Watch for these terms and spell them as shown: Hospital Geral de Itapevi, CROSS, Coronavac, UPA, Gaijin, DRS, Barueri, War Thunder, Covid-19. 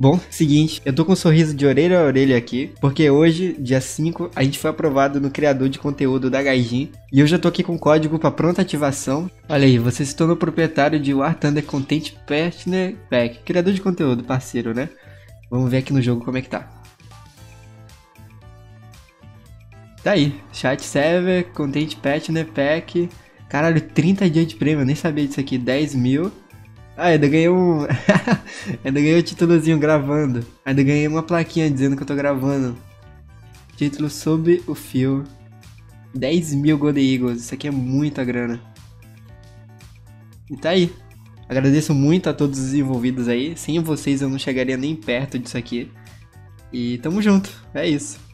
Bom, seguinte, eu tô com um sorriso de orelha a orelha aqui, porque hoje, dia 5, a gente foi aprovado no criador de conteúdo da Gaijin, e eu já tô aqui com código pra pronta ativação. Olha aí, você se tornou proprietário de War Thunder Content Partner Pack, criador de conteúdo, parceiro, né? Vamos ver aqui no jogo como é que tá. Tá aí, chat server, Content Partner Pack, caralho, 30 dias de prêmio, eu nem sabia disso aqui, 10 mil... Ah, ainda ganhei um... ainda ganhei um títulozinho gravando. Ainda ganhei uma plaquinha dizendo que eu tô gravando. Título Sob o Fio. 10 mil Golden Eagles. Isso aqui é muita grana. E tá aí. Agradeço muito a todos os envolvidos aí. Sem vocês eu não chegaria nem perto disso aqui. E tamo junto. É isso.